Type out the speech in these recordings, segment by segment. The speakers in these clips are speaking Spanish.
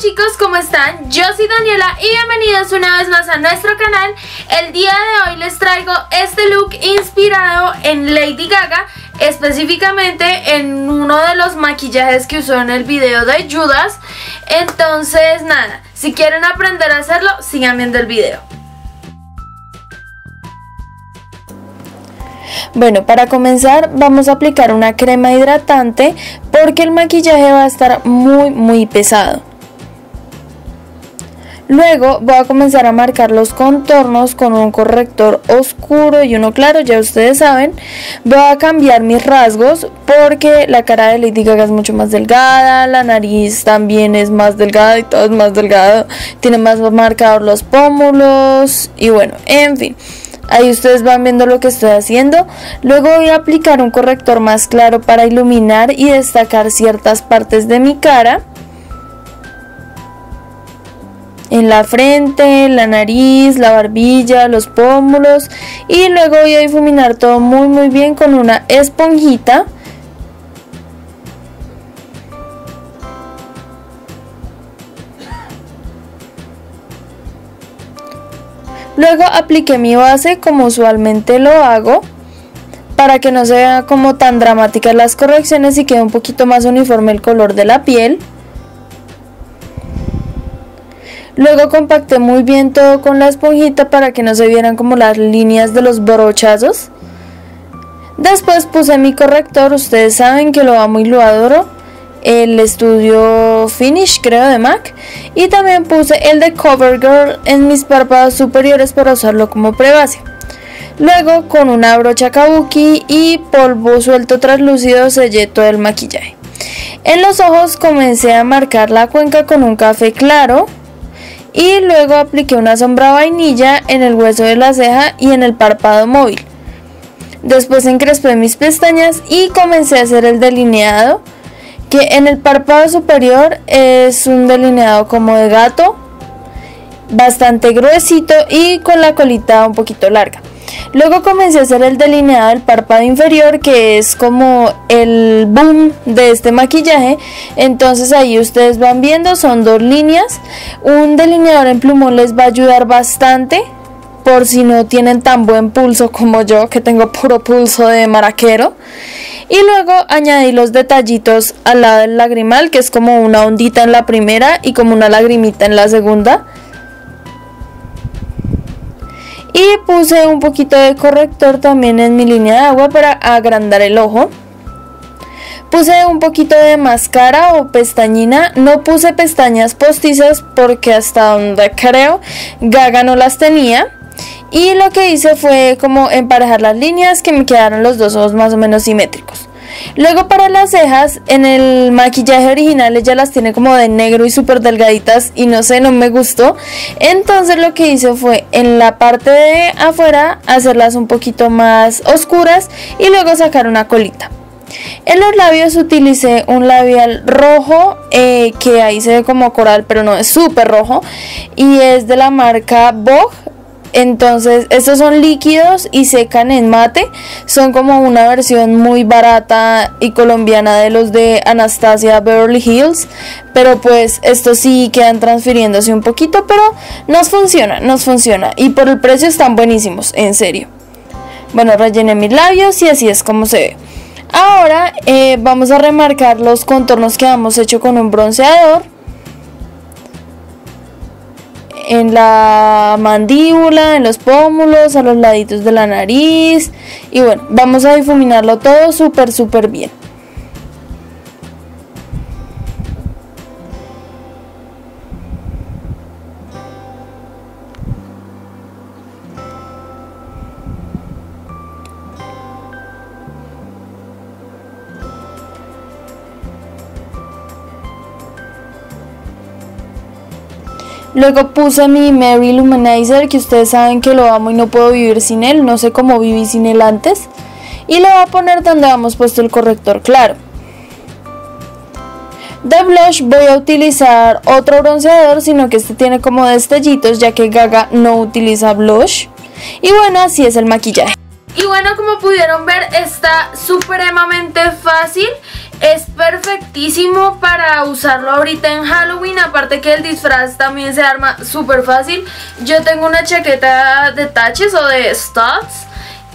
chicos, ¿cómo están? Yo soy Daniela y bienvenidos una vez más a nuestro canal. El día de hoy les traigo este look inspirado en Lady Gaga, específicamente en uno de los maquillajes que usó en el video de Judas. Entonces nada, si quieren aprender a hacerlo, sigan viendo el video. Bueno, para comenzar vamos a aplicar una crema hidratante porque el maquillaje va a estar muy pesado. Luego voy a comenzar a marcar los contornos con un corrector oscuro y uno claro, ya ustedes saben. Voy a cambiar mis rasgos porque la cara de Lady Gaga es mucho más delgada, la nariz también es más delgada y todo es más delgado. Tiene más marcados los pómulos y bueno, en fin. Ahí ustedes van viendo lo que estoy haciendo. Luego voy a aplicar un corrector más claro para iluminar y destacar ciertas partes de mi cara. En la frente, la nariz, la barbilla, los pómulos. Y luego voy a difuminar todo muy bien con una esponjita. Luego apliqué mi base como usualmente lo hago para que no se vean como tan dramáticas las correcciones y quede un poquito más uniforme el color de la piel. Luego compacté muy bien todo con la esponjita para que no se vieran como las líneas de los brochazos. Después puse mi corrector, ustedes saben que lo amo y lo adoro, el Studio Finish creo de MAC, y también puse el de CoverGirl en mis párpados superiores para usarlo como prebase. Luego con una brocha kabuki y polvo suelto translúcido sellé todo el maquillaje. En los ojos comencé a marcar la cuenca con un café claro y luego apliqué una sombra vainilla en el hueso de la ceja y en el párpado móvil. Después encrespé mis pestañas y comencé a hacer el delineado, que en el párpado superior es un delineado como de gato, bastante gruesito y con la colita un poquito larga. Luego comencé a hacer el delineado del párpado inferior, que es como el boom de este maquillaje. Entonces ahí ustedes van viendo, son dos líneas. Un delineador en plumón les va a ayudar bastante por si no tienen tan buen pulso como yo, que tengo puro pulso de maraquero. Y luego añadí los detallitos al lado del lagrimal, que es como una ondita en la primera y como una lagrimita en la segunda. Y puse un poquito de corrector también en mi línea de agua para agrandar el ojo. Puse un poquito de máscara o pestañina, no puse pestañas postizas porque hasta donde creo Gaga no las tenía. Y lo que hice fue como emparejar las líneas que me quedaron los dos ojos más o menos simétricos. Luego para las cejas, en el maquillaje original ella las tiene como de negro y súper delgaditas y no sé, no me gustó. Entonces lo que hice fue en la parte de afuera hacerlas un poquito más oscuras y luego sacar una colita. En los labios utilicé un labial rojo que ahí se ve como coral pero no, es súper rojo y es de la marca Bog. Entonces estos son líquidos y secan en mate, son como una versión muy barata y colombiana de los de Anastasia Beverly Hills, pero pues estos sí quedan transfiriéndose un poquito, pero nos funciona y por el precio están buenísimos, en serio. Bueno, rellené mis labios y así es como se ve. Ahora vamos a remarcar los contornos que hemos hecho con un bronceador. En la mandíbula, en los pómulos, a los laditos de la nariz. Y bueno, vamos a difuminarlo todo súper bien. Luego puse mi Mary Luminizer, que ustedes saben que lo amo y no puedo vivir sin él, no sé cómo viví sin él antes. Y lo voy a poner donde habíamos puesto el corrector claro. De blush voy a utilizar otro bronceador, sino que este tiene como destellitos, ya que Gaga no utiliza blush. Y bueno, así es el maquillaje. Y bueno, como pudieron ver, está supremamente fácil. Es perfectísimo para usarlo ahorita en Halloween, aparte aparte que el disfraz también se arma súper fácil. Yo tengo una chaqueta de taches o de studs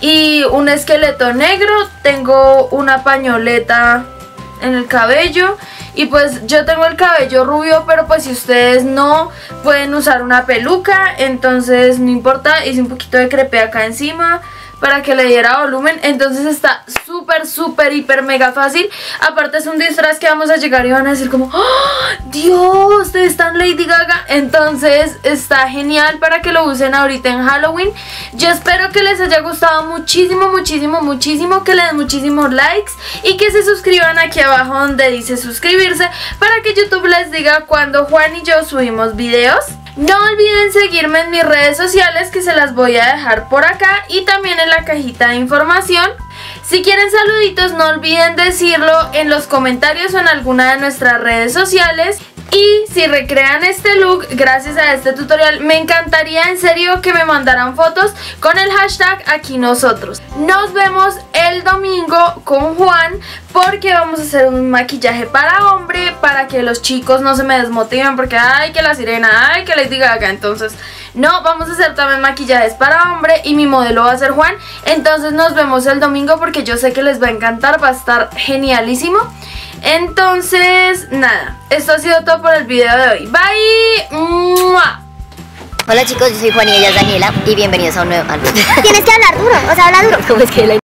y un esqueleto negro, tengo una pañoleta en el cabello. Y pues yo tengo el cabello rubio, pero pues si ustedes no, pueden usar una peluca, entonces no importa. Hice un poquito de crepé acá encima para que le diera volumen, entonces está súper, súper, hiper, mega fácil. Aparte es un disfraz que vamos a llegar y van a decir como ¡oh, Dios! Ustedes están Lady Gaga. Entonces está genial para que lo usen ahorita en Halloween. Yo espero que les haya gustado muchísimo, muchísimo, muchísimo, que les den muchísimos likes y que se suscriban aquí abajo donde dice suscribirse para que YouTube les diga cuando Juan y yo subimos videos. No olviden seguirme en mis redes sociales que se las voy a dejar por acá y también en la cajita de información. Si quieren saluditos no olviden decirlo en los comentarios o en alguna de nuestras redes sociales. Y si recrean este look gracias a este tutorial, me encantaría en serio que me mandaran fotos con el hashtag aquí nosotros. Nos vemos el domingo con Juan porque vamos a hacer un maquillaje para hombre, para que los chicos no se me desmotiven porque ay que la sirena, ay que les diga acá. Entonces no, vamos a hacer también maquillajes para hombre y mi modelo va a ser Juan. Entonces nos vemos el domingo porque yo sé que les va a encantar, va a estar genialísimo. Entonces, nada, esto ha sido todo por el video de hoy. Bye. ¡Mua! Hola chicos, yo soy Juan y ella es Daniela y bienvenidos a un nuevo... Tienes que hablar duro, o sea, habla duro. ¿Cómo es que la...